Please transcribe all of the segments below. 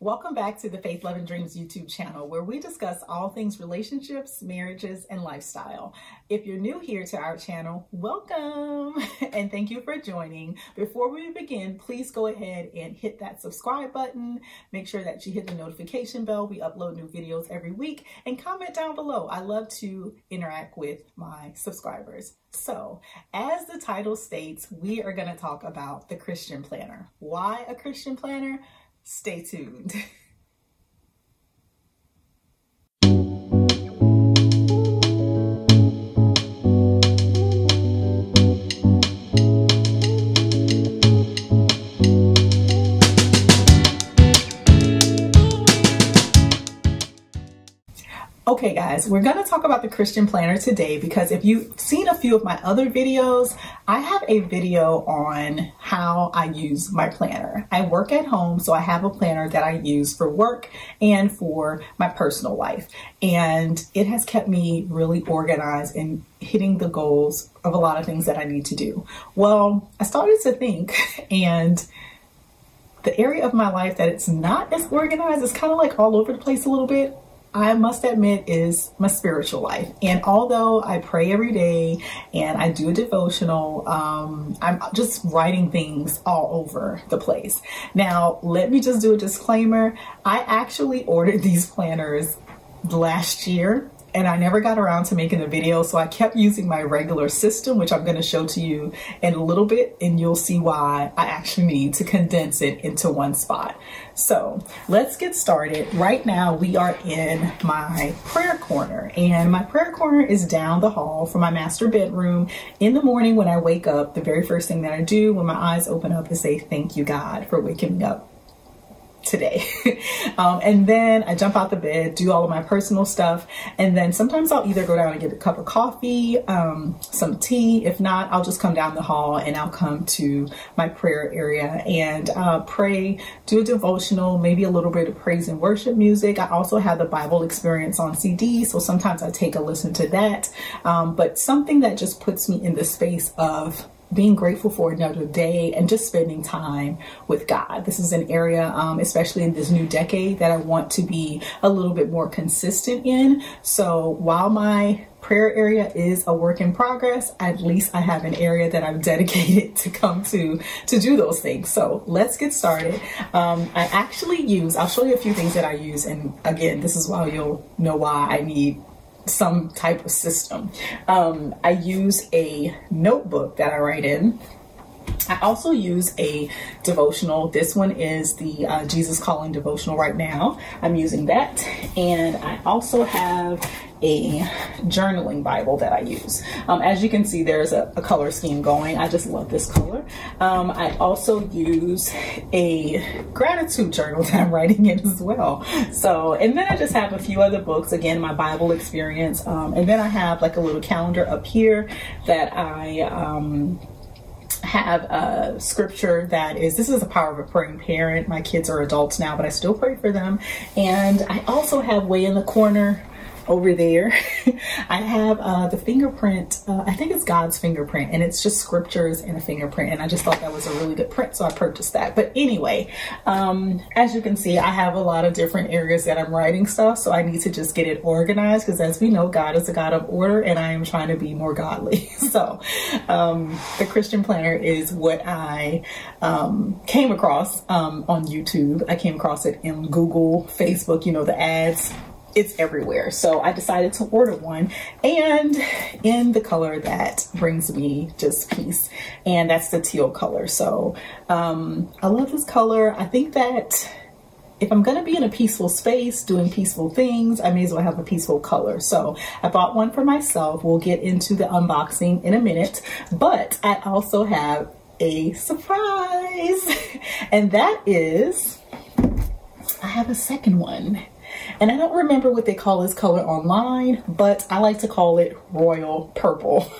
Welcome back to the Faith, Love, and Dreams YouTube channel, where we discuss all things relationships, marriages, and lifestyle. If you're new here to our channel, welcome and thank you for joining. Before we begin, please go ahead and hit that subscribe button. Make sure that you hit the notification bell. We upload new videos every week, and comment down below. I love to interact with my subscribers. So, as the title states, we are going to talk about the Christian Planner. Why a Christian Planner? Stay tuned. Okay guys, we're going to talk about the Christian Planner today because if you've seen a few of my other videos, I have a video on how I use my planner. I work at home, so I have a planner that I use for work and for my personal life. And it has kept me really organized and hitting the goals of a lot of things that I need to do. Well, I started to think, and the area of my life that it's not as organized, it's kind of like all over the place a little bit, I must admit, is my spiritual life. And although I pray every day and I do a devotional, I'm just writing things all over the place. Now, let me just do a disclaimer. I actually ordered these planners last year and I never got around to making a video. So I kept using my regular system, which I'm going to show to you in a little bit, and you'll see why I actually need to condense it into one spot. So let's get started. Right now we are in my prayer corner, and my prayer corner is down the hall from my master bedroom. In the morning when I wake up, the very first thing that I do when my eyes open up is say, thank you, God, for waking me up today. And then I jump out the bed, do all of my personal stuff. And then sometimes I'll either go down and get a cup of coffee, some tea. If not, I'll just come down the hall and I'll come to my prayer area and pray, do a devotional, maybe a little bit of praise and worship music. I also have the Bible Experience on CD. So sometimes I take a listen to that. But something that just puts me in the space of being grateful for another day and just spending time with God. This is an area, especially in this new decade, that I want to be a little bit more consistent in. So while my prayer area is a work in progress, at least I have an area that I'm dedicated to come to do those things. So let's get started. I actually use, I'll show you a few things that I use. And again, this is why you'll know why I need some type of system. I use a notebook that I write in. I also use a devotional. This one is the Jesus Calling devotional right now. I'm using that. And I also have a journaling Bible that I use. As you can see, there's a color scheme going. I just love this color. I also use a gratitude journal that I'm writing in as well. So, and then I just have a few other books, again, my Bible Experience. And then I have like a little calendar up here that I have a scripture that is, this is the Power of a Praying Parent. My kids are adults now, but I still pray for them. And I also have way in the corner over there, I have the fingerprint, I think it's God's Fingerprint, and it's just scriptures and a fingerprint, and I just thought that was a really good print, so I purchased that. But anyway, as you can see, I have a lot of different areas that I'm writing stuff, so I need to just get it organized, because as we know, God is a God of order, and I am trying to be more godly. So the Christian Planner is what I came across on YouTube. I came across it in Google, Facebook, you know, the ads. It's everywhere. So I decided to order one, and in the color that brings me just peace, and that's the teal color. So I love this color. I think that if I'm going to be in a peaceful space doing peaceful things, I may as well have a peaceful color. So I bought one for myself. We'll get into the unboxing in a minute, but I also have a surprise, and that is I have a second one. And I don't remember what they call this color online, but I like to call it royal purple.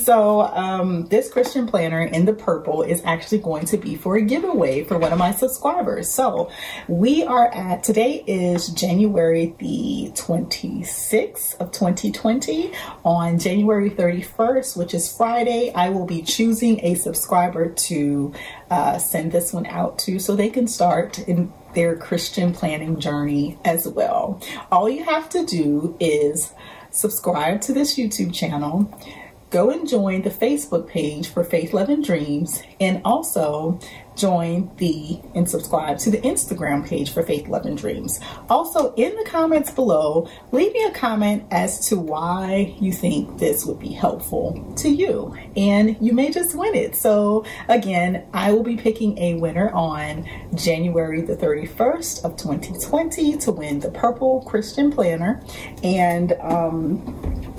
So this Christian Planner in the purple is actually going to be for a giveaway for one of my subscribers. So we are at, today is January the 26th of 2020. On January 31st, which is Friday, I will be choosing a subscriber to send this one out to, so they can start in their Christian planning journey as well. All you have to do is subscribe to this YouTube channel, go and join the Facebook page for Faith, Love, and Dreams, and also join and subscribe to the Instagram page for Faith, Love, and Dreams. Also, in the comments below, leave me a comment as to why you think this would be helpful to you, and you may just win it. So again, I will be picking a winner on January the 31st of 2020 to win the purple Christian planner. And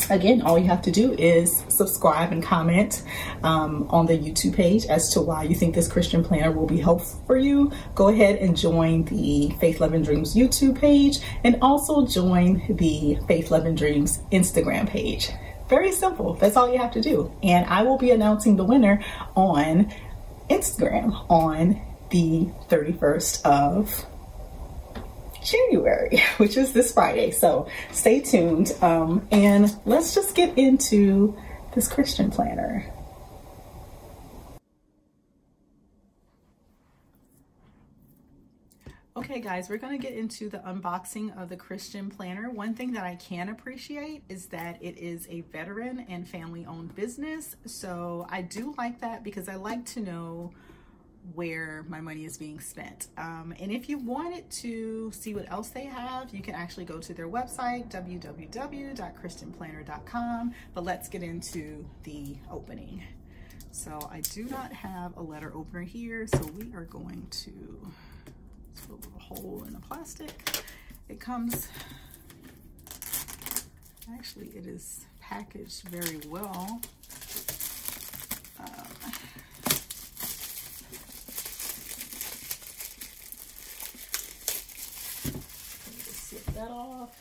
again, all you have to do is subscribe and comment on the YouTube page as to why you think this Christian planner will be helpful for you. Go ahead and join the Faith, Love, and Dreams YouTube page, and also join the Faith, Love, and Dreams Instagram page. Very simple. That's all you have to do. And I will be announcing the winner on Instagram on the 31st of January, which is this Friday. So stay tuned, and let's just get into this Christian planner. Okay guys, we're going to get into the unboxing of the Christian planner. One thing that I can appreciate is that it is a veteran and family-owned business. So I do like that, because I like to know where my money is being spent. And if you wanted to see what else they have, you can actually go to their website, www.christianplanner.com. But let's get into the opening. So I do not have a letter opener here, so we are going to put a little hole in the plastic. It comes, actually it is packaged very well. That off.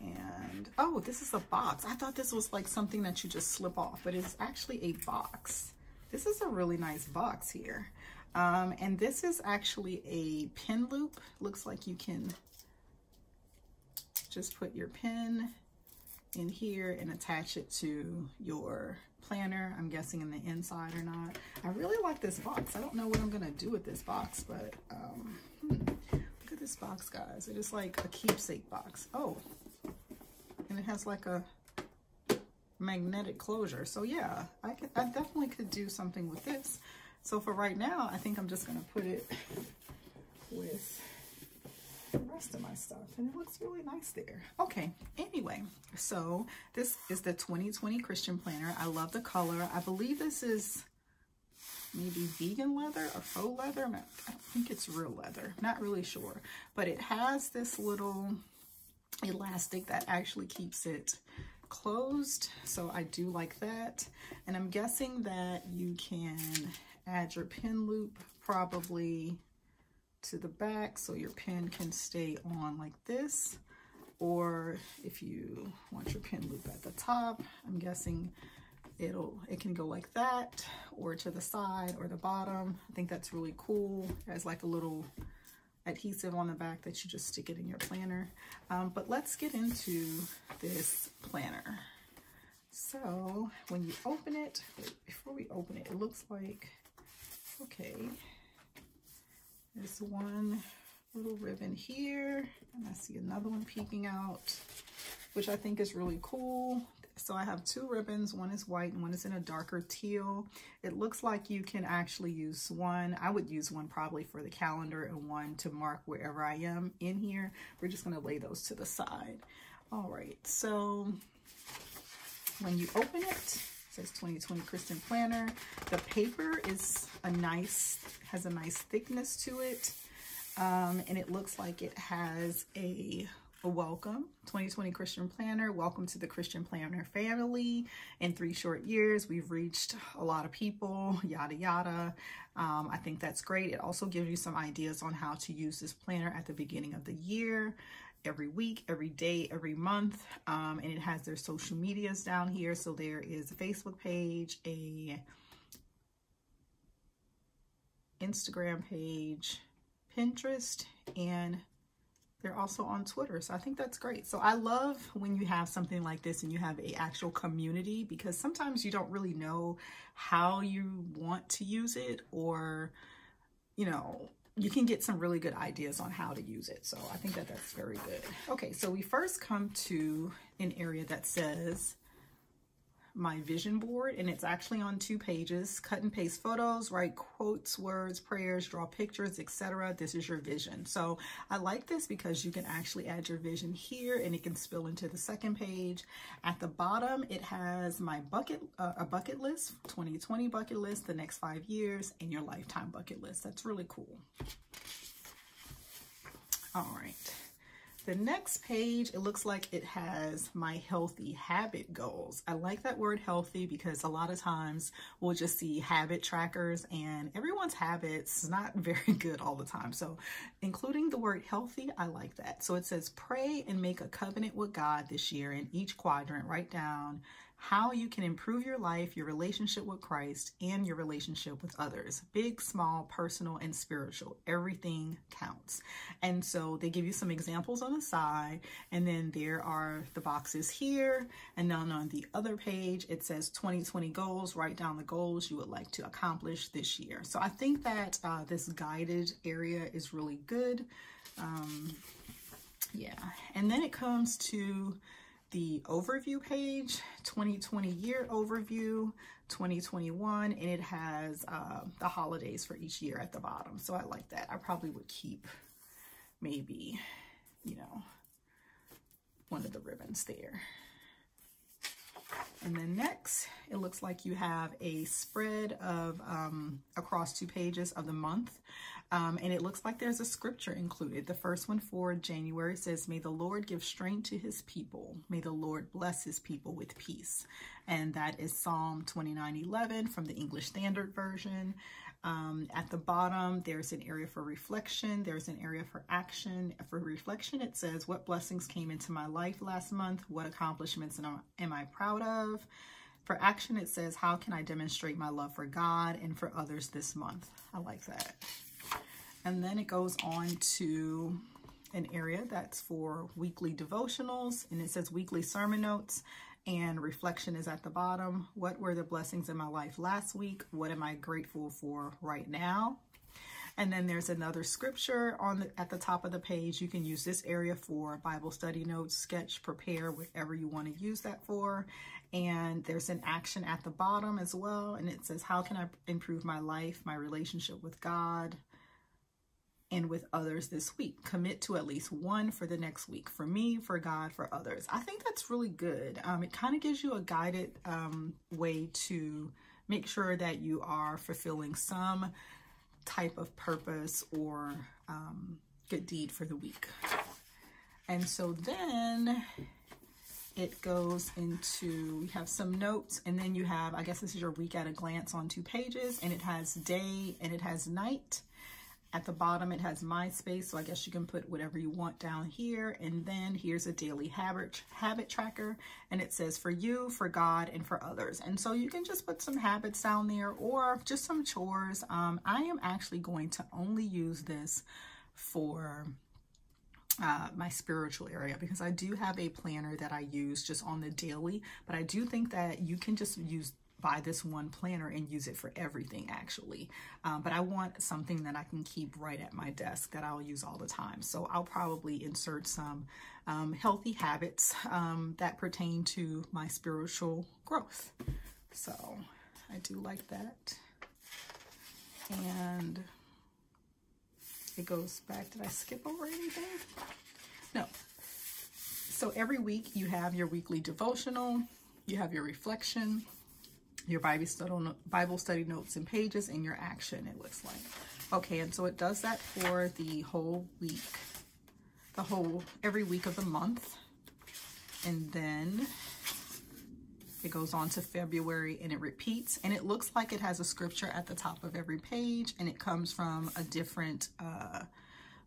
And oh, this is a box. I thought this was like something that you just slip off, but it's actually a box. This is a really nice box here. And this is actually a pin loop. Looks like you can just put your pin in here and attach it to your planner. I'm guessing in the inside or not. I really like this box. I don't know what I'm gonna do with this box, but this box, guys, it is like a keepsake box. Oh, and it has like a magnetic closure. So yeah, I definitely could do something with this. So for right now, I think I'm just gonna put it with the rest of my stuff, and it looks really nice there. Okay, anyway, so this is the 2020 Christian planner. I love the color. I believe this is maybe vegan leather or faux leather. I don't think it's real leather, not really sure, but it has this little elastic that actually keeps it closed. So I do like that. And I'm guessing that you can add your pin loop probably to the back so your pin can stay on like this. Or if you want your pin loop at the top, I'm guessing it can go like that, or to the side or the bottom. I think that's really cool. It has like a little adhesive on the back that you just stick it in your planner. But let's get into this planner. So when you open it, before we open it, it looks like, okay, there's one little ribbon here, and I see another one peeking out, which I think is really cool. So I have two ribbons. One is white and one is in a darker teal. It looks like you can actually use one. I would use one probably for the calendar and one to mark wherever I am in here. We're just gonna lay those to the side. All right, so when you open it, it says 2020 Christian Planner. The paper is has a nice thickness to it. And it looks like it has a welcome, 2020 Christian Planner. Welcome to the Christian Planner family. In 3 short years, we've reached a lot of people, yada, yada. I think that's great. It also gives you some ideas on how to use this planner at the beginning of the year, every week, every day, every month. And it has their social medias down here. So there is a Facebook page, a Instagram page, Pinterest, and they're also on Twitter. So I think that's great. So I love when you have something like this and you have an actual community, because sometimes you don't really know how you want to use it, or, you know, you can get some really good ideas on how to use it. So I think that that's very good. Okay, so we first come to an area that says my vision board, and it's actually on 2 pages. Cut and paste photos, write quotes, words, prayers, draw pictures, etc. This is your vision. So I like this because you can actually add your vision here and it can spill into the second page. At the bottom, it has my bucket, a bucket list, 2020 bucket list, the next 5 years, and your lifetime bucket list. That's really cool. All right. The next page, it looks like it has my healthy habit goals. I like that word healthy because a lot of times we'll just see habit trackers and everyone's habits is not very good all the time. So including the word healthy, I like that. So it says pray and make a covenant with God this year. In each quadrant, write down how you can improve your life, your relationship with Christ, and your relationship with others. Big, small, personal, and spiritual. Everything counts. And so they give you some examples on the side, and then there are the boxes here. And then on the other page, it says 2020 goals. Write down the goals you would like to accomplish this year. So I think that this guided area is really good. Yeah. And then it comes to the overview page, 2020 year overview, 2021, and it has the holidays for each year at the bottom. So I like that. I probably would keep maybe, you know, one of the ribbons there. And then next, it looks like you have a spread of across 2 pages of the month. And it looks like there's a scripture included. The first one for January says, may the Lord give strength to his people. May the Lord bless his people with peace. And that is Psalm 29:11 from the English Standard Version. At the bottom, there's an area for reflection. There's an area for action. For reflection, it says, what blessings came into my life last month? What accomplishments am I proud of? For action, it says, how can I demonstrate my love for God and for others this month? I like that. And then it goes on to an area that's for weekly devotionals, and it says weekly sermon notes, and reflection is at the bottom. What were the blessings in my life last week? What am I grateful for right now? And then there's another scripture on the, at the top of the page. You can use this area for Bible study notes, sketch, prepare, whatever you want to use that for. And there's an action at the bottom as well, and it says, how can I improve my life, my relationship with God, and with others this week? Commit to at least one for the next week. For me, for God, for others. I think that's really good. It kind of gives you a guided way to make sure that you are fulfilling some type of purpose or good deed for the week. And so then it goes into, you have some notes, and then you have, I guess this is your week at a glance on 2 pages, and it has day and it has night. At the bottom, it has my space, so I guess you can put whatever you want down here. And then here's a daily habit tracker, and it says for you, for God, and for others. And so you can just put some habits down there or just some chores. I am actually going to only use this for my spiritual area because I do have a planner that I use just on the daily, but I do think that you can just buy this one planner and use it for everything actually. But I want something that I can keep right at my desk that I'll use all the time. So I'll probably insert some healthy habits that pertain to my spiritual growth. So I do like that. And it goes back, did I skip over anything? No. So every week you have your weekly devotional, you have your reflection, your Bible study notes and pages, and your action, it looks like. Okay, and so it does that for the whole week, every week of the month. And then it goes on to February and it repeats. And it looks like it has a scripture at the top of every page, and it comes from a different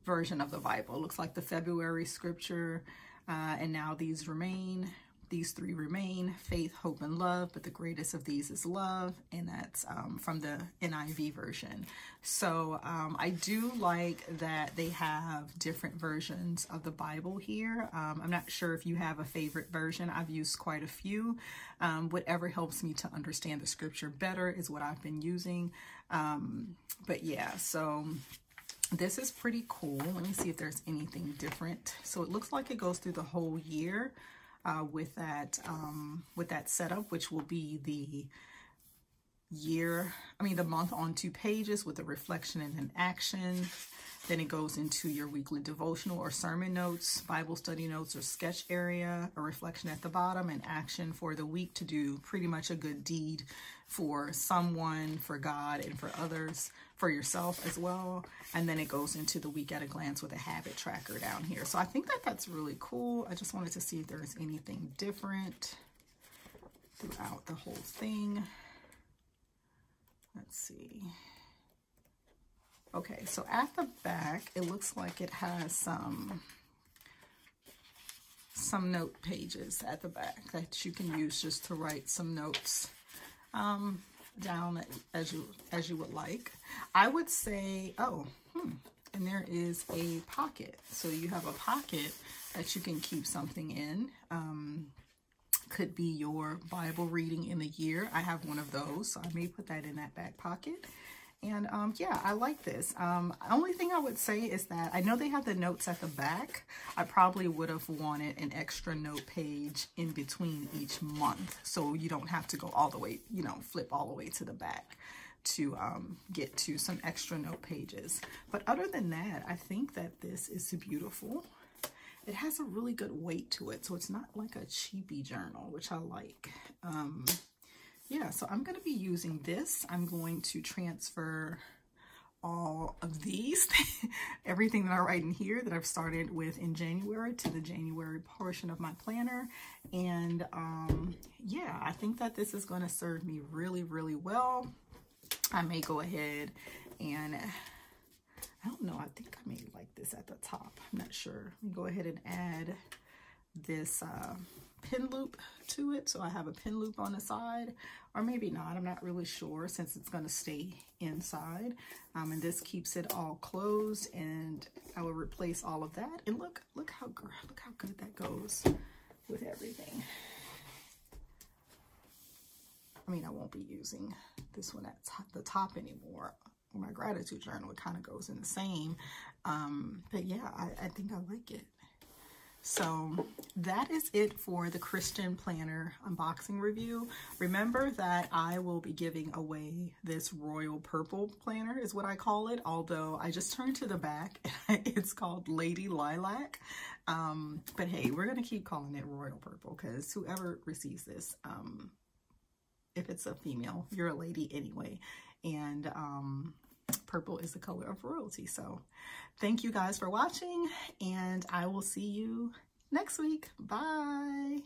version of the Bible. It looks like the February scripture, and now these remain. These three remain, faith, hope, and love, but the greatest of these is love, and that's from the NIV version. So I do like that they have different versions of the Bible here. I'm not sure if you have a favorite version. I've used quite a few. Whatever helps me to understand the scripture better is what I've been using. But yeah, so This is pretty cool. Let me see if there's anything different. So it looks like it goes through the whole year with that setup, which will be the year, the month on 2 pages with a reflection and an action. Then it goes into your weekly devotional or sermon notes, Bible study notes or sketch area, a reflection at the bottom, an action for the week to do pretty much a good deed for someone, for God, and for others, for yourself as well. And then it goes into the week at a glance with a habit tracker down here. So I think that that's really cool. I just wanted to see if there's anything different throughout the whole thing. Let's see. Okay, so at the back, it looks like it has some note pages at the back that you can use just to write some notes down as you would like. I would say, and there is a pocket. So you have a pocket that you can keep something in. Could be your Bible reading in the year. I have one of those, so I may put that in that back pocket. And yeah, I like this. Only thing I would say is that I know they have the notes at the back. I probably would have wanted an extra note page in between each month, so you don't have to go all the way, flip all the way to the back to get to some extra note pages. But other than that, I think that this is beautiful. It has a really good weight to it, so it's not like a cheapy journal, which I like. Yeah, so I'm going to be using this. I'm going to transfer all of these, everything that I write in here that I've started with in January to the January portion of my planner. And yeah, I think that this is going to serve me really, really well. I may go ahead and, I don't know, I think I may like this at the top. I'm not sure. Let me go ahead and add this pin loop to it, so I have a pin loop on the side, or maybe not. I'm not really sure, since it's going to stay inside, and this keeps it all closed. And I will replace all of that, and look how good that goes with everything. I won't be using this one at the top anymore. My gratitude journal, it kind of goes in the same, but yeah, I think I like it. So that is it for the Christian Planner unboxing review. Remember that I will be giving away this royal purple planner is what I call it, although I just turned to the back. It's called Lady Lilac. But hey, we're going to keep calling it royal purple, because whoever receives this, if it's a female, you're a lady anyway. And purple is the color of royalty. So thank you guys for watching, and I will see you next week. Bye.